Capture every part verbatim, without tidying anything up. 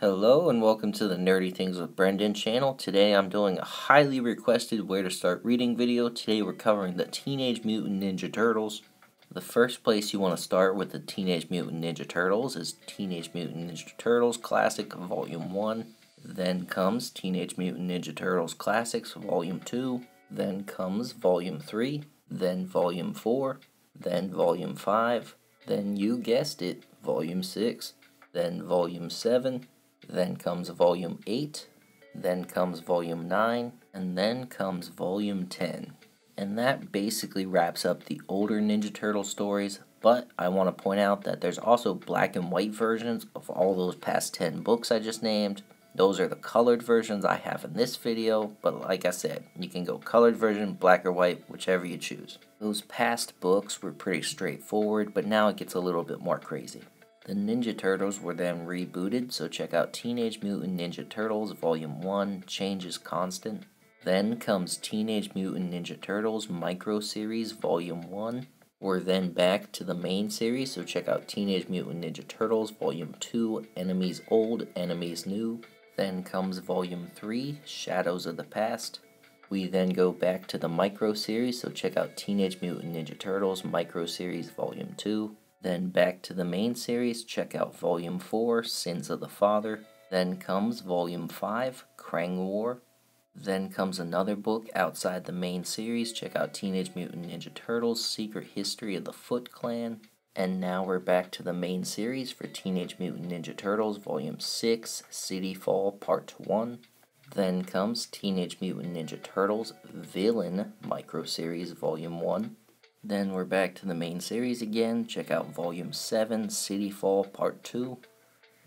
Hello and welcome to the Nerdy Things with Brendan channel. Today I'm doing a highly requested Where to Start Reading video. Today we're covering the Teenage Mutant Ninja Turtles. The first place you want to start with the Teenage Mutant Ninja Turtles is Teenage Mutant Ninja Turtles Classic Volume one. Then comes Teenage Mutant Ninja Turtles Classics Volume two. Then comes Volume three. Then Volume four. Then Volume five. Then, you guessed it, Volume six. Then Volume seven. Then comes Volume eight, then comes Volume nine, and then comes Volume ten. And that basically wraps up the older Ninja Turtle stories, but I want to point out that there's also black and white versions of all those past ten books I just named. Those are the colored versions I have in this video, but like I said, you can go colored version, black or white, whichever you choose. Those past books were pretty straightforward, but now it gets a little bit more crazy. The Ninja Turtles were then rebooted, so check out Teenage Mutant Ninja Turtles Volume one, Change is Constant. Then comes Teenage Mutant Ninja Turtles Micro Series Volume one. We're then back to the main series, so check out Teenage Mutant Ninja Turtles Volume two, Enemies Old, Enemies New. Then comes Volume three, Shadows of the Past. We then go back to the Micro Series, so check out Teenage Mutant Ninja Turtles Micro Series Volume two. Then back to the main series, check out Volume four, Sins of the Father. Then comes Volume five, Krang War. Then comes another book outside the main series, check out Teenage Mutant Ninja Turtles, Secret History of the Foot Clan. And now we're back to the main series for Teenage Mutant Ninja Turtles, Volume six, City Fall, Part one. Then comes Teenage Mutant Ninja Turtles, Villain, Micro Series, Volume one. Then we're back to the main series again, check out Volume seven, City Fall, Part two.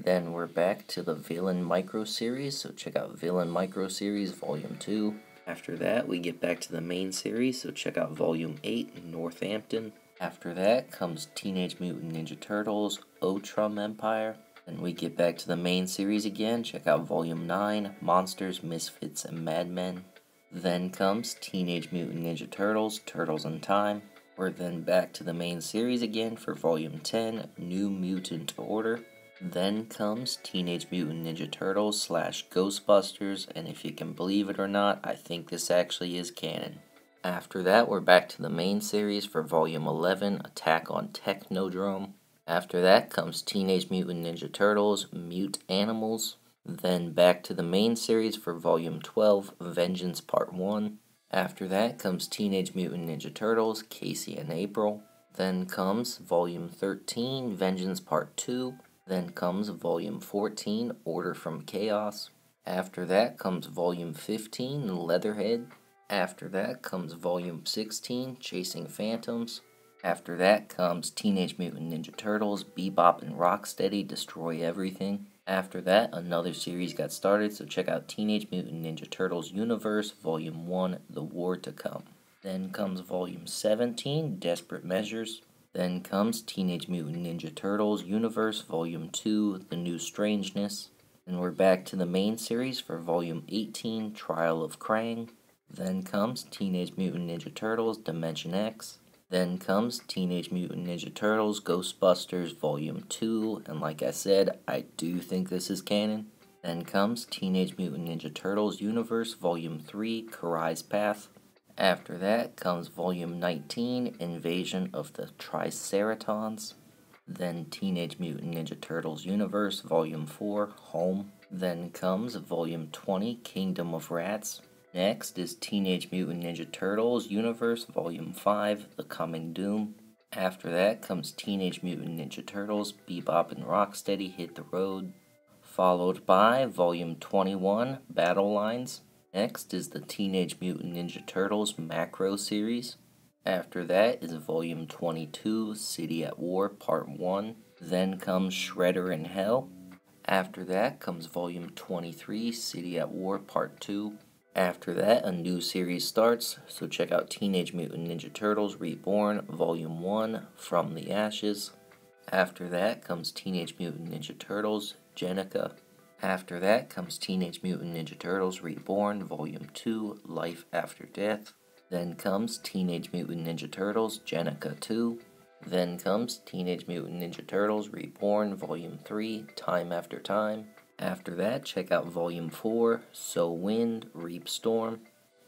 Then we're back to the Villain Micro Series, so check out Villain Micro Series, Volume two. After that, we get back to the main series, so check out Volume eight, Northampton. After that comes Teenage Mutant Ninja Turtles, Utrom Empire. Then we get back to the main series again, check out Volume nine, Monsters, Misfits, and Madmen. Then comes Teenage Mutant Ninja Turtles, Turtles in Time. We're then back to the main series again for Volume ten, New Mutant Order. Then comes Teenage Mutant Ninja Turtles slash Ghostbusters, and if you can believe it or not, I think this actually is canon. After that, we're back to the main series for Volume eleven, Attack on Technodrome. After that comes Teenage Mutant Ninja Turtles, Mute Animals. Then back to the main series for Volume twelve, Vengeance Part one. After that comes Teenage Mutant Ninja Turtles, Casey and April. Then comes Volume thirteen, Vengeance Part two. Then comes Volume fourteen, Order from Chaos. After that comes Volume fifteen, Leatherhead. After that comes Volume sixteen, Chasing Phantoms. After that comes Teenage Mutant Ninja Turtles, Bebop and Rocksteady, Destroy Everything. After that, another series got started, so check out Teenage Mutant Ninja Turtles Universe, Volume one, The War to Come. Then comes Volume seventeen, Desperate Measures. Then comes Teenage Mutant Ninja Turtles Universe, Volume two, The New Strangeness. And we're back to the main series for Volume eighteen, Trial of Krang. Then comes Teenage Mutant Ninja Turtles, Dimension X. Then comes Teenage Mutant Ninja Turtles, Ghostbusters, Volume two, and like I said, I do think this is canon. Then comes Teenage Mutant Ninja Turtles Universe, Volume three, Karai's Path. After that comes Volume nineteen, Invasion of the Triceratons. Then Teenage Mutant Ninja Turtles Universe, Volume four, Home. Then comes Volume twenty, Kingdom of Rats. Next is Teenage Mutant Ninja Turtles Universe Volume five, The Coming Doom. After that comes Teenage Mutant Ninja Turtles, Bebop and Rocksteady, Hit the Road. Followed by Volume twenty-one, Battle Lines. Next is the Teenage Mutant Ninja Turtles Macro Series. After that is Volume twenty-two, City at War, Part one. Then comes Shredder in Hell. After that comes Volume twenty-three, City at War, Part two. After that, a new series starts, so check out Teenage Mutant Ninja Turtles Reborn, Volume one, From the Ashes. After that comes Teenage Mutant Ninja Turtles, Genica. After that comes Teenage Mutant Ninja Turtles Reborn, Volume two, Life After Death. Then comes Teenage Mutant Ninja Turtles, Genica two. Then comes Teenage Mutant Ninja Turtles Reborn, Volume three, Time After Time. After that, check out Volume four, Sow Wind, Reap Storm.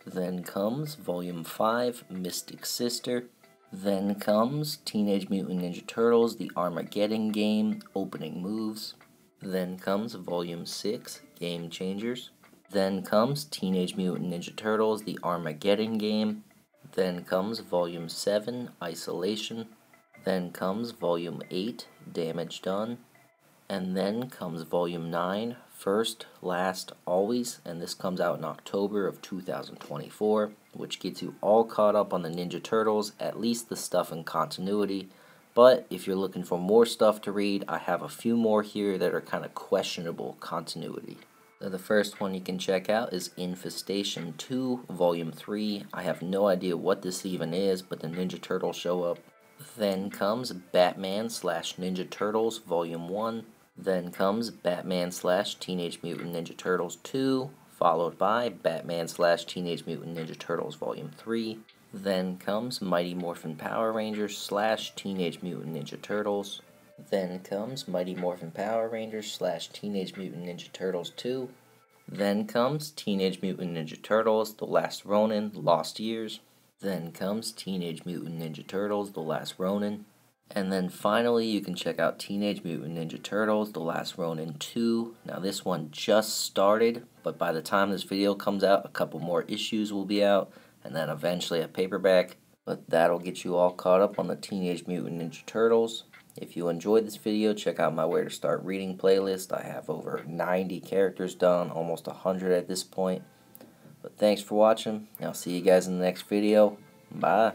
Then comes Volume five, Mystic Sister. Then comes Teenage Mutant Ninja Turtles, The Armageddon Game, Opening Moves. Then comes Volume six, Game Changers. Then comes Teenage Mutant Ninja Turtles, The Armageddon Game. Then comes Volume seven, Isolation. Then comes Volume eight, Damage Done. And then comes Volume nine, First, Last, Always, and this comes out in October of two thousand twenty-four, which gets you all caught up on the Ninja Turtles, at least the stuff in continuity. But if you're looking for more stuff to read, I have a few more here that are kind of questionable continuity. So the first one you can check out is Infestation two, Volume three. I have no idea what this even is, but the Ninja Turtles show up. Then comes Batman slash Ninja Turtles Volume one. Then comes Batman slash Teenage Mutant Ninja Turtles two, followed by Batman slash Teenage Mutant Ninja Turtles Volume three. Then comes Mighty Morphin Power Rangers slash Teenage Mutant Ninja Turtles. Then comes Mighty Morphin Power Rangers slash Teenage Mutant Ninja Turtles two. Then comes Teenage Mutant Ninja Turtles, The Last Ronin, Lost Years. Then comes Teenage Mutant Ninja Turtles, The Last Ronin. And then finally you can check out Teenage Mutant Ninja Turtles, The Last Ronin two. Now this one just started, but by the time this video comes out, a couple more issues will be out, and then eventually a paperback. But that'll get you all caught up on the Teenage Mutant Ninja Turtles. If you enjoyed this video, check out my Where to Start Reading playlist. I have over ninety characters done, almost one hundred at this point. But thanks for watching, I'll see you guys in the next video. Bye.